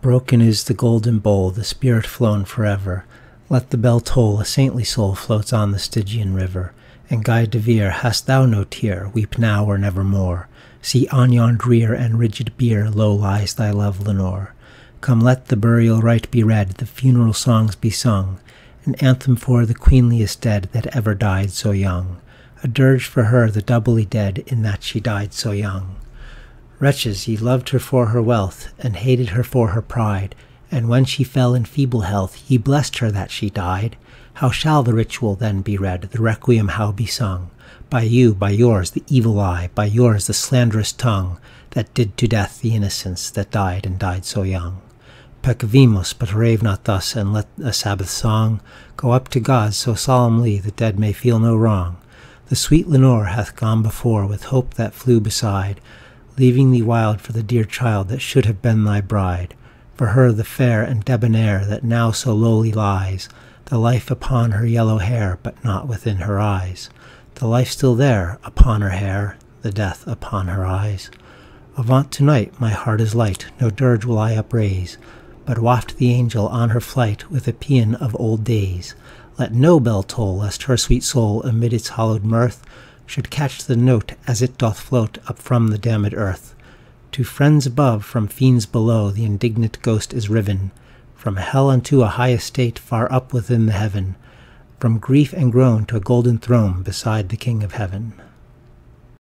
Broken is the golden bowl, the spirit flown forever. Let the bell toll, a saintly soul floats on the Stygian river. And Guy De Vere, hast thou no tear? Weep now or nevermore. See, on yon drear and rigid bier, low lies thy love, Lenore. Come, let the burial rite be read, the funeral songs be sung, an anthem for the queenliest dead that ever died so young, a dirge for her, the doubly dead, in that she died so young. Wretches, ye loved her for her wealth, and hated her for her pride, and when she fell in feeble health, ye blessed her that she died. How shall the ritual then be read, the requiem how be sung? By you, by yours, the evil eye, by yours, the slanderous tongue, that did to death the innocents that died and died so young. Peccavimus, but rave not thus, and let a Sabbath song go up to God so solemnly the dead may feel no wrong. The sweet Lenore hath gone before with hope that flew beside, leaving thee wild for the dear child that should have been thy bride. For her the fair and debonair that now so lowly lies, the life upon her yellow hair, but not within her eyes. The life still there upon her hair, the death upon her eyes. Avaunt tonight, my heart is light, no dirge will I upraise, but waft the angel on her flight with a paean of old days. Let no bell toll, lest her sweet soul, amid its hallowed mirth, should catch the note as it doth float up from the damned earth. To friends above, from fiends below, the indignant ghost is riven, from hell unto a high estate far up within the heaven, from grief and groan to a golden throne beside the King of Heaven.